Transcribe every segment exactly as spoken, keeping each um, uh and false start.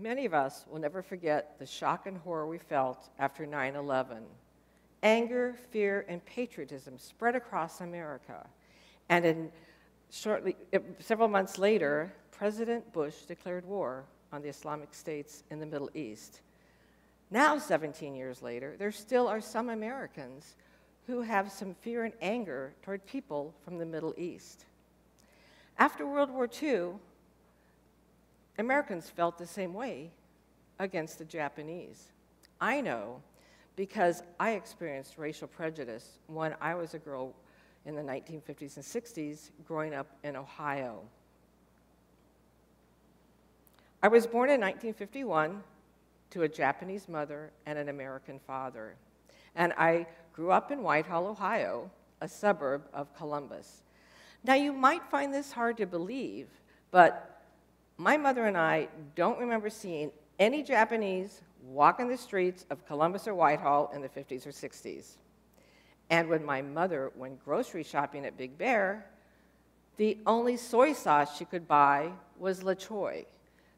Many of us will never forget the shock and horror we felt after nine eleven. Anger, fear, and patriotism spread across America. And in shortly, several months later, President Bush declared war on the Islamic states in the Middle East. Now, seventeen years later, there still are some Americans who have some fear and anger toward people from the Middle East. After World War Two, Americans felt the same way against the Japanese. I know because I experienced racial prejudice when I was a girl in the nineteen fifties and sixties growing up in Ohio. I was born in nineteen fifty-one to a Japanese mother and an American father. And I grew up in Whitehall, Ohio, a suburb of Columbus. Now, you might find this hard to believe, but my mother and I don't remember seeing any Japanese walking the streets of Columbus or Whitehall in the fifties or sixties. And when my mother went grocery shopping at Big Bear, the only soy sauce she could buy was La Choy.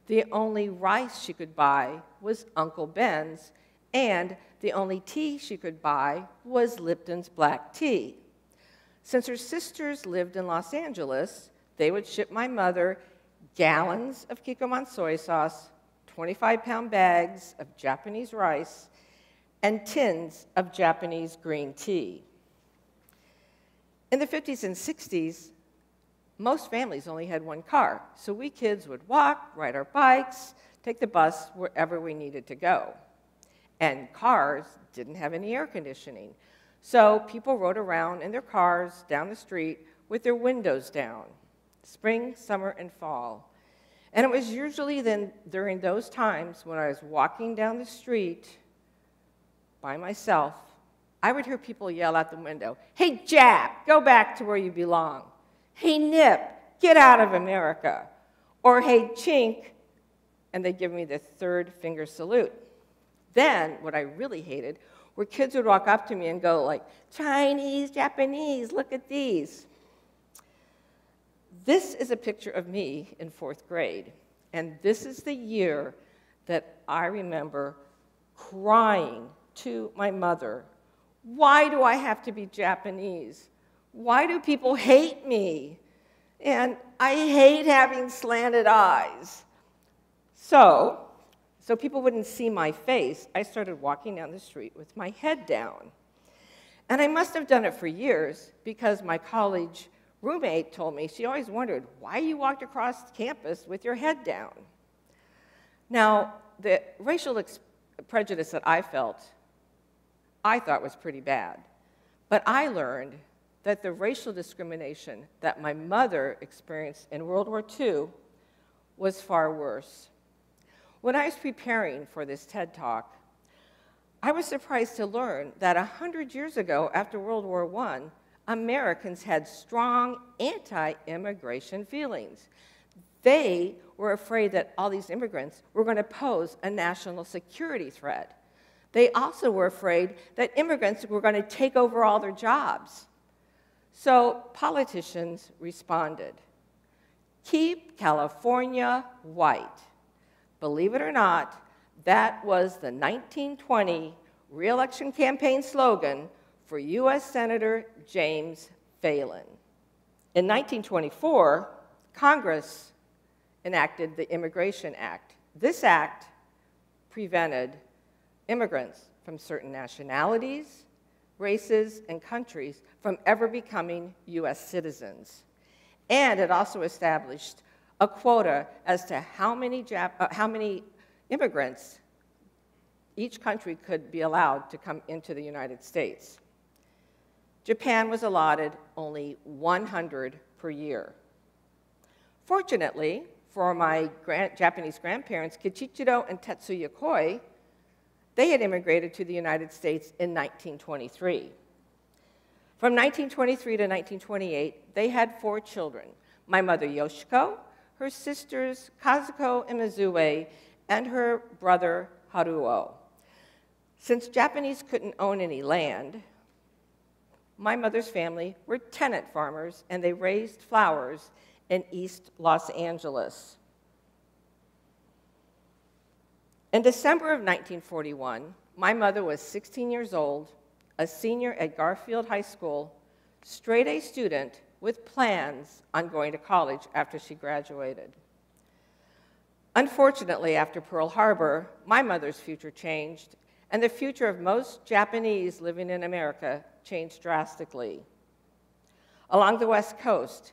The only rice she could buy was Uncle Ben's, and the only tea she could buy was Lipton's black tea. Since her sisters lived in Los Angeles, they would ship my mother gallons of Kikkoman soy sauce, twenty-five pound bags of Japanese rice, and tins of Japanese green tea. In the fifties and sixties, most families only had one car, so we kids would walk, ride our bikes, take the bus wherever we needed to go. And cars didn't have any air conditioning. So people rode around in their cars down the street with their windows down, spring, summer, and fall. And it was usually then during those times when I was walking down the street by myself, I would hear people yell out the window, "Hey, Jap, go back to where you belong. Hey, Nip, get out of America." Or, "Hey, Chink," and they'd give me the third finger salute. Then, what I really hated were kids would walk up to me and go like, "Chinese, Japanese, look at these." This is a picture of me in fourth grade, and this is the year that I remember crying to my mother, "Why do I have to be Japanese? Why do people hate me? And I hate having slanted eyes." So, so people wouldn't see my face, I started walking down the street with my head down. And I must have done it for years because my college roommate told me she always wondered why you walked across campus with your head down. Now, the racial prejudice that I felt, I thought was pretty bad. But I learned that the racial discrimination that my mother experienced in World War Two was far worse. When I was preparing for this TED Talk, I was surprised to learn that one hundred years ago, after World War One, Americans had strong anti-immigration feelings. They were afraid that all these immigrants were going to pose a national security threat. They also were afraid that immigrants were going to take over all their jobs. So politicians responded, "Keep California white." Believe it or not, that was the nineteen twenty re-election campaign slogan for U S Senator James Phelan. In nineteen twenty-four, Congress enacted the Immigration Act. This act prevented immigrants from certain nationalities, races, and countries from ever becoming U S citizens. And it also established a quota as to how many, Jap uh, how many immigrants each country could be allowed to come into the United States. Japan was allotted only one hundred per year. Fortunately, for my grand Japanese grandparents, Kichiro and Tetsuya Koi, they had immigrated to the United States in nineteen twenty-three. From nineteen twenty-three to nineteen twenty-eight, they had four children, my mother Yoshiko, her sisters Kazuko and Mizue, and her brother Haruo. Since Japanese couldn't own any land, my mother's family were tenant farmers and they raised flowers in East Los Angeles. In December of nineteen forty-one, my mother was sixteen years old, a senior at Garfield High School, straight-A student with plans on going to college after she graduated. Unfortunately, after Pearl Harbor, my mother's future changed, and the future of most Japanese living in America changed drastically. Along the West Coast,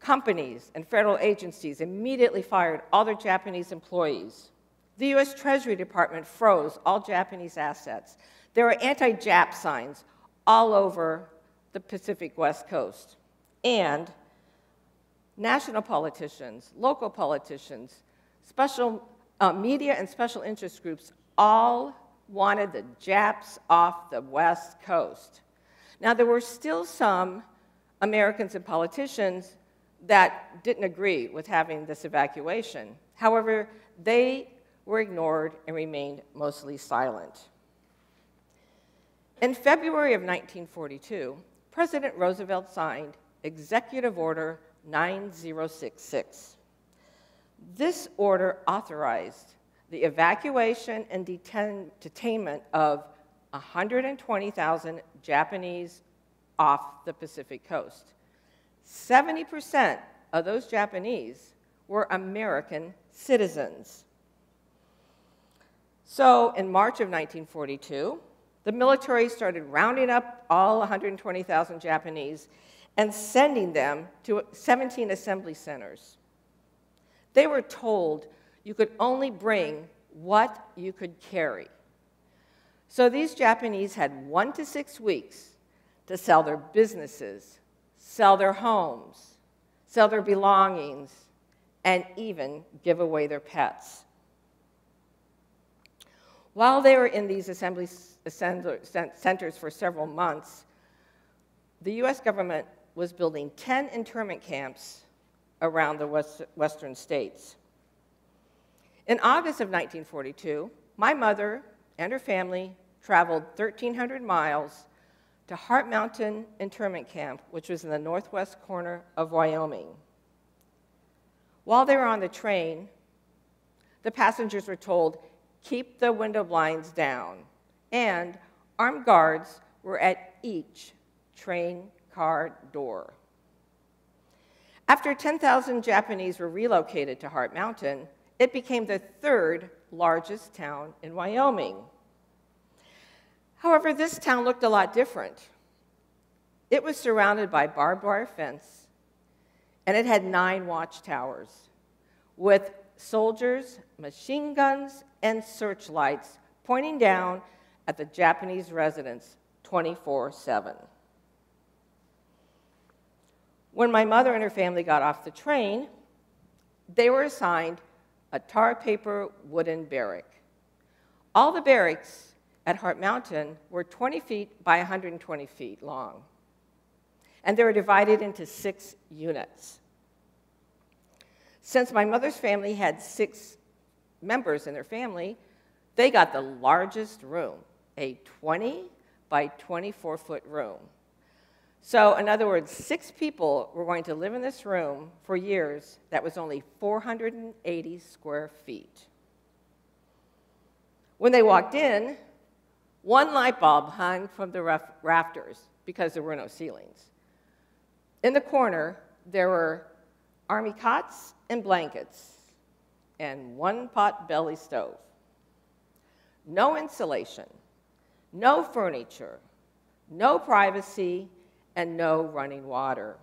companies and federal agencies immediately fired all their Japanese employees. The U S Treasury Department froze all Japanese assets. There were anti-Jap signs all over the Pacific West Coast. And national politicians, local politicians, special uh, media and special interest groups all wanted the Japs off the West Coast. Now, there were still some Americans and politicians that didn't agree with having this evacuation. However, they were ignored and remained mostly silent. In February of nineteen forty-two, President Roosevelt signed Executive Order nine zero six six. This order authorized the evacuation and detain detainment of one hundred twenty thousand Japanese off the Pacific coast. seventy percent of those Japanese were American citizens. So in March of nineteen forty-two, the military started rounding up all one hundred twenty thousand Japanese and sending them to seventeen assembly centers. They were told you could only bring what you could carry. So these Japanese had one to six weeks to sell their businesses, sell their homes, sell their belongings, and even give away their pets. While they were in these assembly centers for several months, the U S government was building ten internment camps around the west, western states. In August of nineteen forty-two, my mother and her family traveled thirteen hundred miles to Heart Mountain internment camp, which was in the northwest corner of Wyoming. While they were on the train, the passengers were told, keep the window blinds down, and armed guards were at each train car door. After ten thousand Japanese were relocated to Heart Mountain, it became the third largest town in Wyoming. However, this town looked a lot different. It was surrounded by barbed wire fence, and it had nine watchtowers with soldiers, machine guns, and searchlights pointing down at the Japanese residents twenty-four seven. When my mother and her family got off the train, they were assigned a tar paper wooden barrack. All the barracks at Heart Mountain were twenty feet by one hundred twenty feet long, and they were divided into six units. Since my mother's family had six members in their family, they got the largest room, a twenty by twenty-four foot room. So, in other words, six people were going to live in this room for years that was only four hundred eighty square feet. When they walked in, one light bulb hung from the rafters because there were no ceilings. In the corner, there were army cots and blankets and one pot-belly stove. No insulation, no furniture, no privacy, and no running water.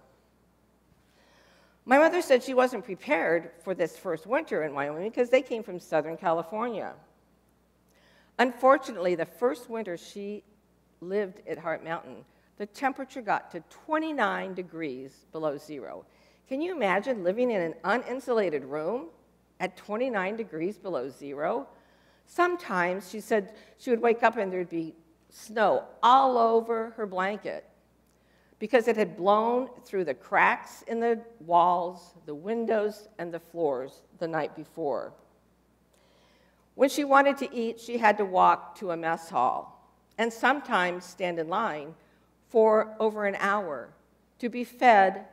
My mother said she wasn't prepared for this first winter in Wyoming because they came from Southern California. Unfortunately, the first winter she lived at Heart Mountain, the temperature got to twenty-nine degrees below zero. Can you imagine living in an uninsulated room at twenty-nine degrees below zero? Sometimes she said she would wake up and there'd be snow all over her blanket, because it had blown through the cracks in the walls, the windows, and the floors the night before. When she wanted to eat, she had to walk to a mess hall and sometimes stand in line for over an hour to be fed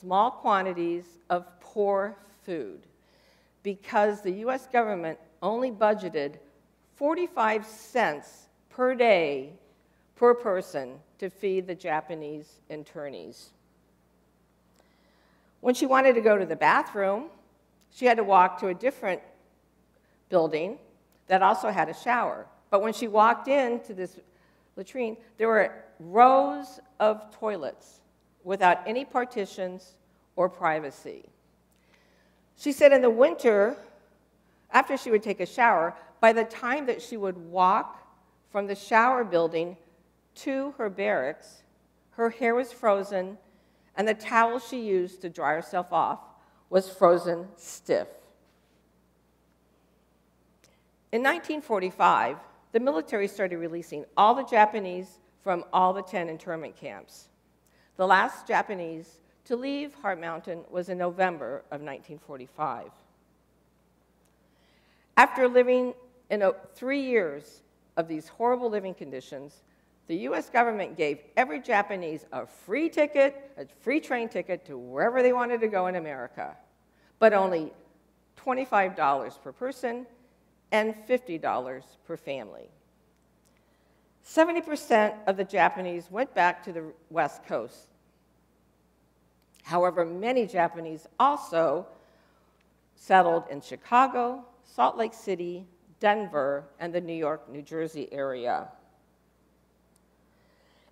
small quantities of poor food because the U S government only budgeted forty-five cents per day per person to feed the Japanese internees. When she wanted to go to the bathroom, she had to walk to a different building that also had a shower. But when she walked into this latrine, there were rows of toilets without any partitions or privacy. She said in the winter, after she would take a shower, by the time that she would walk from the shower building to her barracks, her hair was frozen, and the towel she used to dry herself off was frozen stiff. In nineteen forty-five, the military started releasing all the Japanese from all the ten internment camps. The last Japanese to leave Heart Mountain was in November of nineteen forty-five. After living in three years of these horrible living conditions, the U S government gave every Japanese a free ticket, a free train ticket to wherever they wanted to go in America, but only twenty-five dollars per person and fifty dollars per family. seventy percent of the Japanese went back to the West Coast. However, many Japanese also settled in Chicago, Salt Lake City, Denver, and the New York, New Jersey area.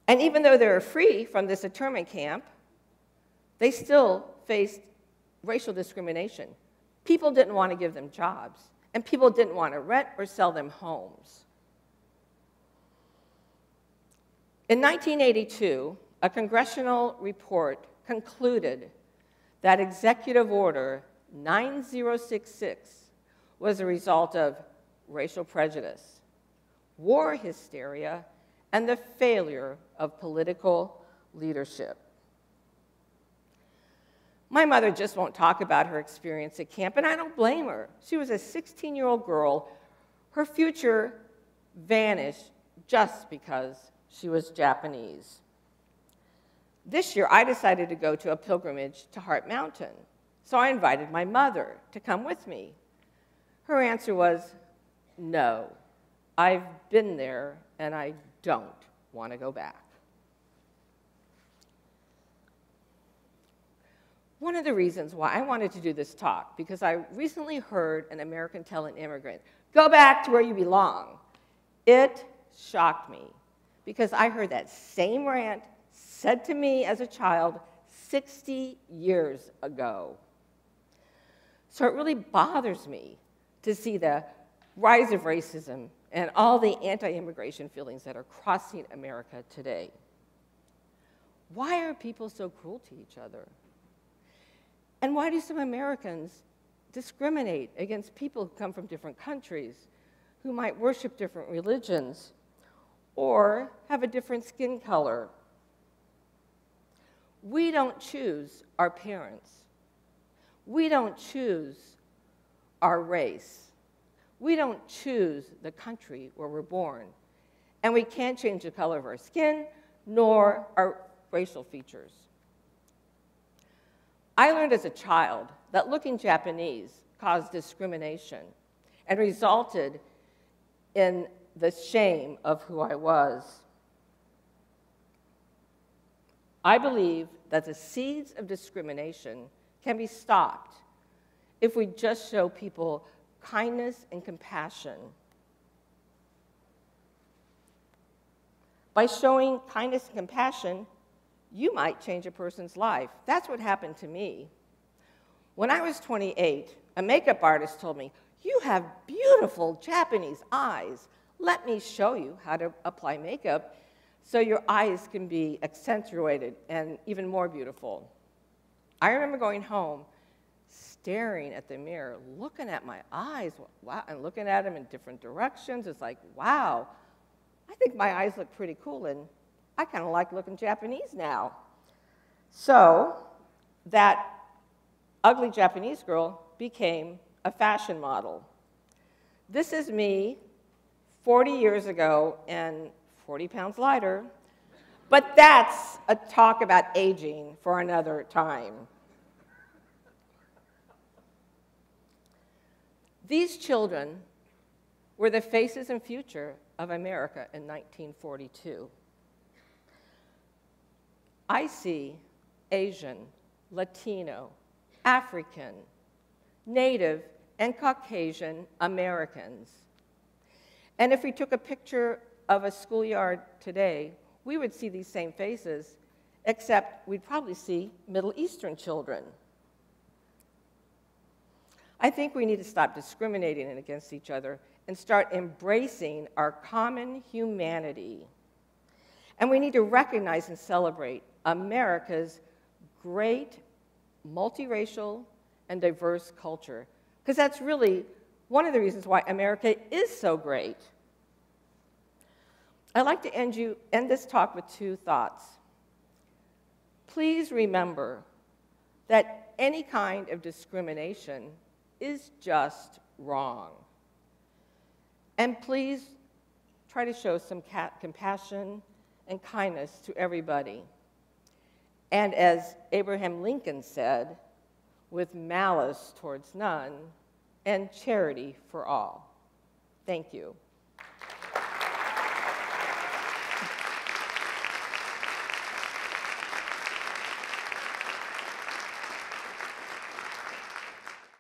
And even though they were free from this internment camp, they still faced racial discrimination. People didn't want to give them jobs, and people didn't want to rent or sell them homes. In nineteen eighty-two, a congressional report concluded that Executive Order nine zero six six was a result of racial prejudice, war hysteria, and the failure of political leadership. My mother just won't talk about her experience at camp, and I don't blame her. She was a sixteen-year-old girl. Her future vanished just because she was Japanese. This year, I decided to go to a pilgrimage to Heart Mountain, so I invited my mother to come with me. Her answer was, no, I've been there, and I don't want to go back. One of the reasons why I wanted to do this talk, because I recently heard an American tell an immigrant, go back to where you belong. It shocked me, because I heard that same rant said to me as a child sixty years ago. So it really bothers me to see the rise of racism and all the anti-immigration feelings that are crossing America today. Why are people so cruel to each other? And why do some Americans discriminate against people who come from different countries, who might worship different religions, or have a different skin color? We don't choose our parents. We don't choose our race. We don't choose the country where we're born, and we can't change the color of our skin nor our racial features. I learned as a child that looking Japanese caused discrimination and resulted in the shame of who I was. I believe that the seeds of discrimination can be stopped if we just show people kindness and compassion. By showing kindness and compassion, you might change a person's life. That's what happened to me. When I was twenty-eight, a makeup artist told me, "You have beautiful Japanese eyes. Let me show you how to apply makeup so your eyes can be accentuated and even more beautiful." I remember going home, staring at the mirror, looking at my eyes, wow, and looking at them in different directions. It's like, wow, I think my eyes look pretty cool, and I kind of like looking Japanese now. So that ugly Japanese girl became a fashion model. This is me forty years ago and forty pounds lighter, but that's a talk about aging for another time. These children were the faces and future of America in nineteen forty-two. I see Asian, Latino, African, Native, and Caucasian Americans. And if we took a picture of a schoolyard today, we would see these same faces, except we'd probably see Middle Eastern children. I think we need to stop discriminating against each other and start embracing our common humanity. And we need to recognize and celebrate America's great multiracial and diverse culture, because that's really one of the reasons why America is so great. I'd like to end, you, end this talk with two thoughts. Please remember that any kind of discrimination is just wrong. And please try to show some compassion and kindness to everybody. And as Abraham Lincoln said, with malice towards none and charity for all. Thank you.